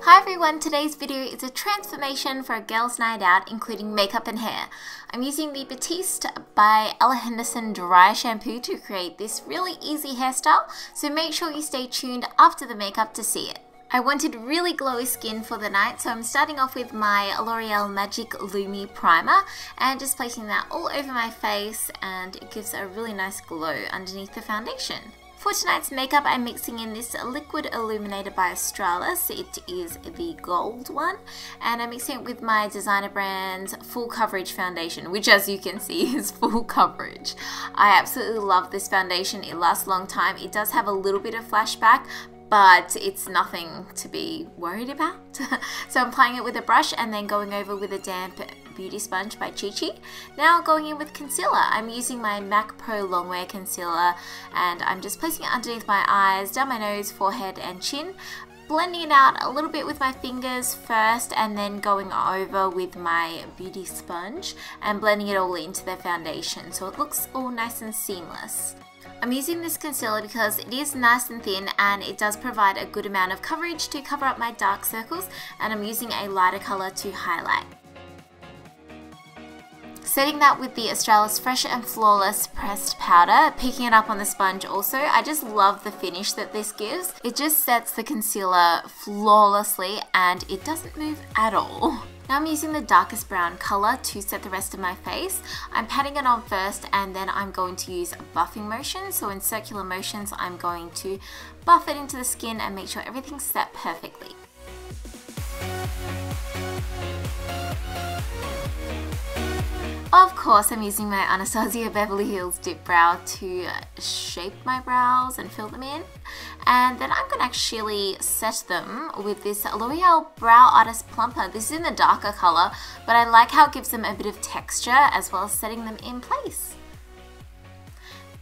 Hi everyone, today's video is a transformation for a girls' night out, including makeup and hair. I'm using the Batiste by Ella Henderson dry shampoo to create this really easy hairstyle, so make sure you stay tuned after the makeup to see it. I wanted really glowy skin for the night, so I'm starting off with my L'Oreal Magic Lumi Primer and just placing that all over my face, and it gives a really nice glow underneath the foundation. For tonight's makeup, I'm mixing in this liquid illuminator by Australis. It is the gold one, and I'm mixing it with my Designer Brands Full Coverage Foundation, which as you can see is full coverage. I absolutely love this foundation. It lasts a long time. It does have a little bit of flashback, but it's nothing to be worried about. So I'm applying it with a brush and then going over with a damp beauty sponge by Chi Chi. Now going in with concealer, I'm using my MAC Pro Longwear Concealer, and I'm just placing it underneath my eyes, down my nose, forehead and chin, blending it out a little bit with my fingers first and then going over with my beauty sponge and blending it all into the foundation so it looks all nice and seamless. I'm using this concealer because it is nice and thin and it does provide a good amount of coverage to cover up my dark circles, and I'm using a lighter colour to highlight. Setting that with the Australis Fresh and Flawless Pressed Powder, picking it up on the sponge also. I just love the finish that this gives. It just sets the concealer flawlessly and it doesn't move at all. Now I'm using the darkest brown colour to set the rest of my face. I'm patting it on first and then I'm going to use a buffing motion. So in circular motions, I'm going to buff it into the skin and make sure everything's set perfectly. Of course, I'm using my Anastasia Beverly Hills Dip Brow to shape my brows and fill them in. And then I'm going to actually set them with this L'Oreal Brow Artist Plumper. This is in the darker colour, but I like how it gives them a bit of texture as well as setting them in place.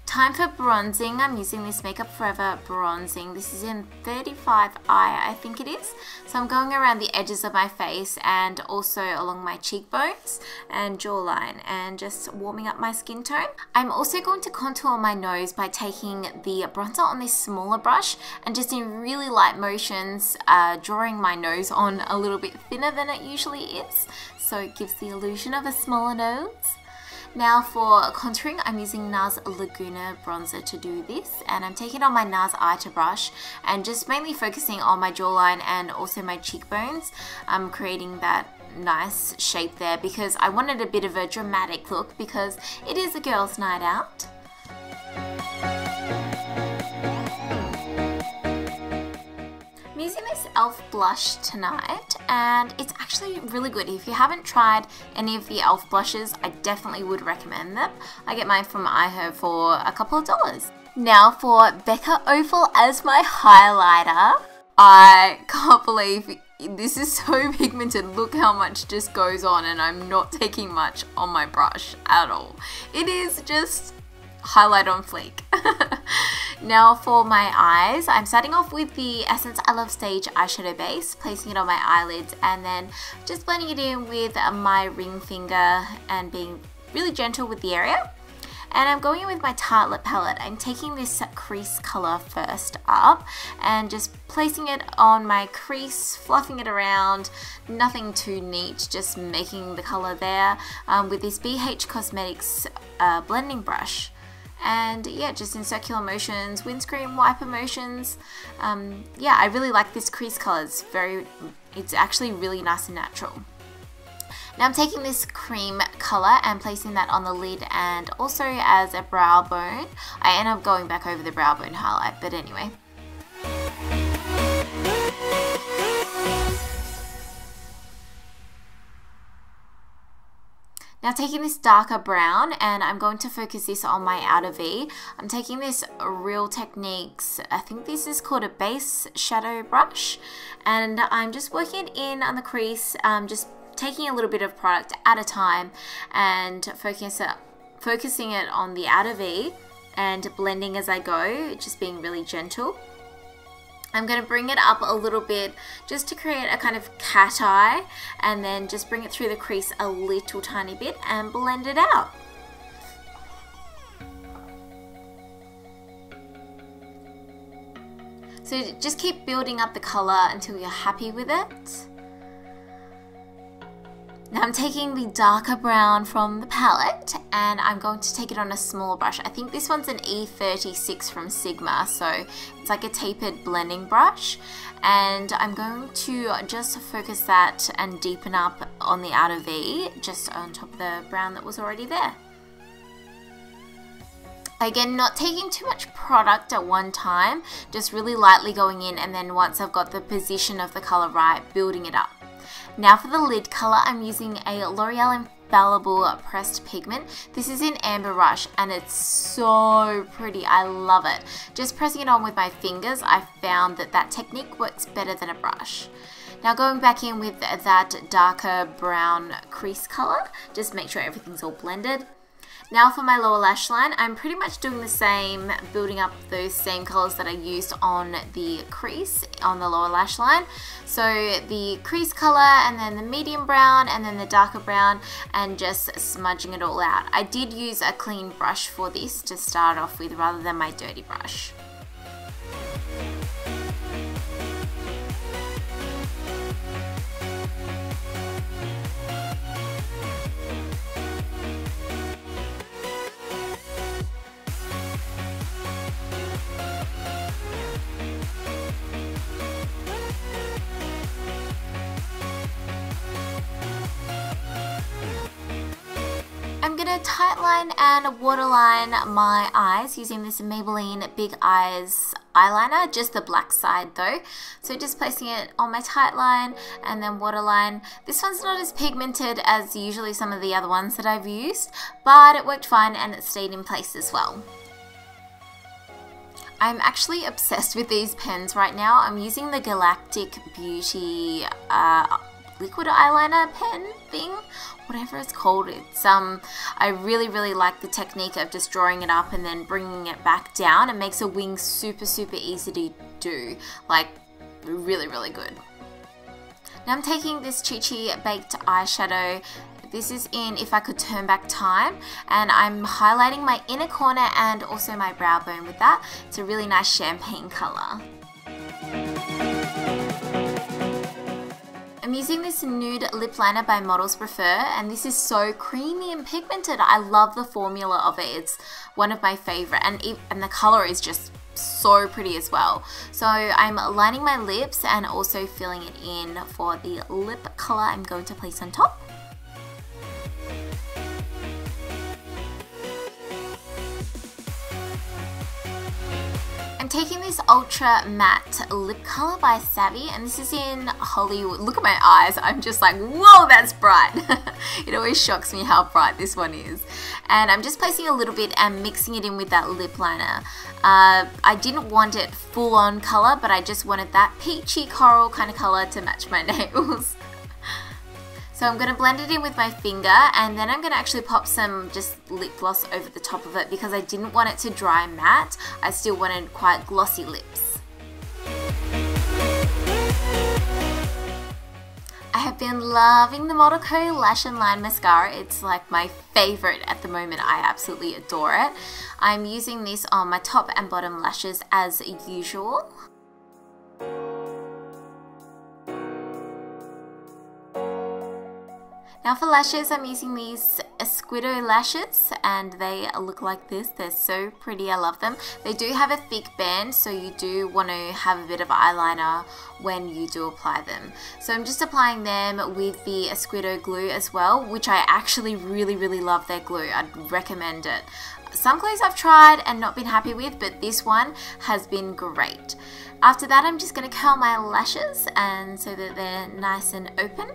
Time for bronzing. I'm using this Makeup Forever bronzing. This is in 35i, I think it is. So I'm going around the edges of my face and also along my cheekbones and jawline and just warming up my skin tone. I'm also going to contour my nose by taking the bronzer on this smaller brush and just in really light motions drawing my nose on a little bit thinner than it usually is. So it gives the illusion of a smaller nose. Now for contouring, I'm using NARS Laguna Bronzer to do this, and I'm taking on my NARS Eye to Brush and just mainly focusing on my jawline and also my cheekbones. I'm creating that nice shape there because I wanted a bit of a dramatic look because it is a girls' night out. I'm using this Elf blush tonight, and it's actually really good. If you haven't tried any of the Elf blushes, I definitely would recommend them. I get mine from iHerb for a couple of dollars. Now for Becca Ophel as my highlighter. I can't believe this is so pigmented. Look how much just goes on, and I'm not taking much on my brush at all. It is just highlight on fleek. Now for my eyes, I'm starting off with the Essence I Love Stage eyeshadow base, placing it on my eyelids and then just blending it in with my ring finger and being really gentle with the area. And I'm going in with my Tartelette palette. I'm taking this crease colour first up and just placing it on my crease, fluffing it around, nothing too neat, just making the colour there with this BH Cosmetics blending brush. And yeah, just in circular motions, windscreen wiper motions. Yeah, I really like this crease colour. It's actually really nice and natural. Now I'm taking this cream colour and placing that on the lid and also as a brow bone. I end up going back over the brow bone highlight, but anyway. Now taking this darker brown, and I'm going to focus this on my outer V. I'm taking this Real Techniques, I think this is called a base shadow brush, and I'm just working it in on the crease, just taking a little bit of product at a time and focusing it on the outer V and blending as I go, just being really gentle. I'm going to bring it up a little bit just to create a kind of cat eye, and then just bring it through the crease a little tiny bit and blend it out. So just keep building up the color until you're happy with it. Now I'm taking the darker brown from the palette and I'm going to take it on a small brush. I think this one's an E36 from Sigma, so it's like a tapered blending brush. And I'm going to just focus that and deepen up on the outer V, just on top of the brown that was already there. Again, not taking too much product at one time, just really lightly going in, and then once I've got the position of the color right, building it up. Now for the lid color, I'm using a L'Oreal Infallible Pressed Pigment. This is in Amber Rush and it's so pretty. I love it. Just pressing it on with my fingers, I found that that technique works better than a brush. Now going back in with that darker brown crease color, just make sure everything's all blended. Now for my lower lash line, I'm pretty much doing the same, building up those same colors that I used on the crease on the lower lash line. So the crease color and then the medium brown and then the darker brown and just smudging it all out. I did use a clean brush for this to start off with rather than my dirty brush. I'm going to tightline and waterline my eyes using this Maybelline Big Eyes eyeliner, just the black side though. So just placing it on my tightline and then waterline. This one's not as pigmented as usually some of the other ones that I've used, but it worked fine and it stayed in place as well. I'm actually obsessed with these pens right now. I'm using the Galactic Beauty liquid eyeliner pen thing, whatever it's called. It's I really like the technique of just drawing it up and then bringing it back down. It makes a wing super easy to do, like really good. Now I'm taking this Chi Chi Baked Eyeshadow. This is in If I Could Turn Back Time, and I'm highlighting my inner corner and also my brow bone with that. It's a really nice champagne color. I'm using this nude lip liner by Models Prefer, and this is so creamy and pigmented. I love the formula of it. It's one of my favorite, and the color is just so pretty as well. So I'm lining my lips and also filling it in for the lip color I'm going to place on top. Taking this ultra matte lip color by Savvy, and this is in Hollywood. Look at my eyes, I'm just like, whoa, that's bright. It always shocks me how bright this one is. And I'm just placing a little bit and mixing it in with that lip liner. I didn't want it full on color, but I just wanted that peachy coral kind of color to match my nails. So I'm going to blend it in with my finger, and then I'm going to actually pop some just lip gloss over the top of it because I didn't want it to dry matte. I still wanted quite glossy lips. I have been loving the Model Co Lash and Line Mascara. It's like my favorite at the moment. I absolutely adore it. I'm using this on my top and bottom lashes as usual. Now for lashes, I'm using these Esqido lashes, and they look like this. They're so pretty, I love them. They do have a thick band, so you do want to have a bit of eyeliner when you do apply them. So I'm just applying them with the Esqido glue as well, which I actually really love their glue. I'd recommend it. Some glues I've tried and not been happy with, but this one has been great. After that, I'm just going to curl my lashes and so that they're nice and open.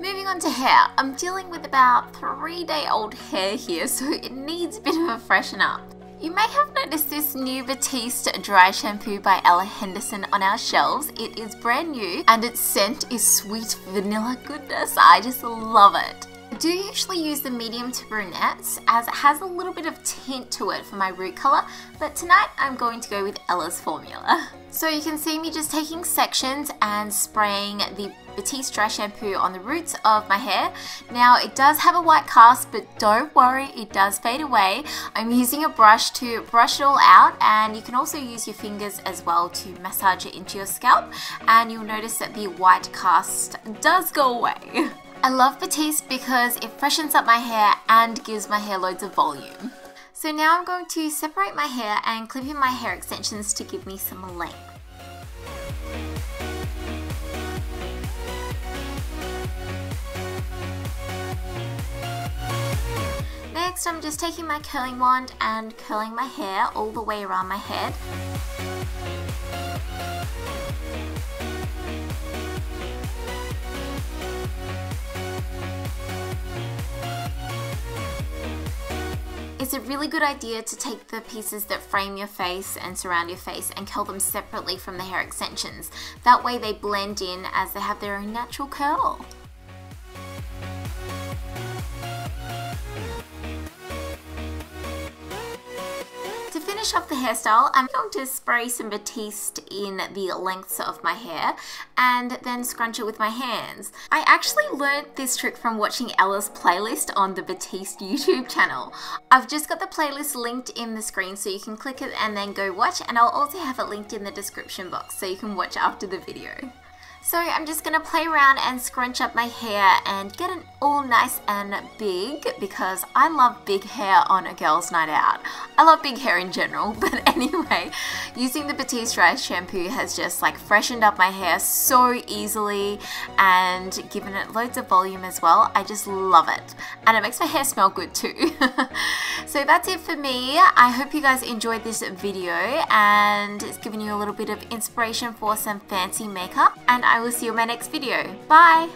Moving on to hair, I'm dealing with about 3-day-old hair here, so it needs a bit of a freshen up. You may have noticed this new Batiste dry shampoo by Ella Henderson on our shelves. It is brand new and its scent is sweet vanilla goodness. I just love it. do usually use the medium to brunettes as it has a little bit of tint to it for my root colour, but tonight I'm going to go with Ella's formula. So you can see me just taking sections and spraying the Batiste dry shampoo on the roots of my hair. Now it does have a white cast, but don't worry, it does fade away. I'm using a brush to brush it all out, and you can also use your fingers as well to massage it into your scalp, and you'll notice that the white cast does go away. I love Batiste because it freshens up my hair and gives my hair loads of volume. So now I'm going to separate my hair and clip in my hair extensions to give me some length. Next, I'm just taking my curling wand and curling my hair all the way around my head. It's a really good idea to take the pieces that frame your face and surround your face and curl them separately from the hair extensions. That way they blend in as they have their own natural curl. Finish up the hairstyle, I'm going to spray some Batiste in the lengths of my hair and then scrunch it with my hands. I actually learnt this trick from watching Ella's playlist on the Batiste YouTube channel. I've just got the playlist linked in the screen so you can click it and then go watch, and I'll also have it linked in the description box so you can watch after the video. So I'm just going to play around and scrunch up my hair and get it all nice and big, because I love big hair on a girls' night out. I love big hair in general, but anyway, using the Batiste dry shampoo has just like freshened up my hair so easily and given it loads of volume as well. I just love it, and it makes my hair smell good too. So that's it for me. I hope you guys enjoyed this video and it's given you a little bit of inspiration for some fancy makeup, and I will see you in my next video. Bye!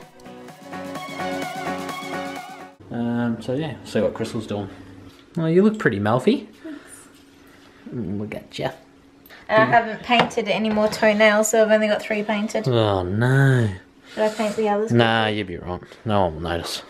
See what Crystal's doing. Well, you look pretty Melfi. Look at you. And I haven't painted any more toenails, so I've only got 3 painted. Oh no. Should I paint the others? Nah, you'd be wrong. No one will notice.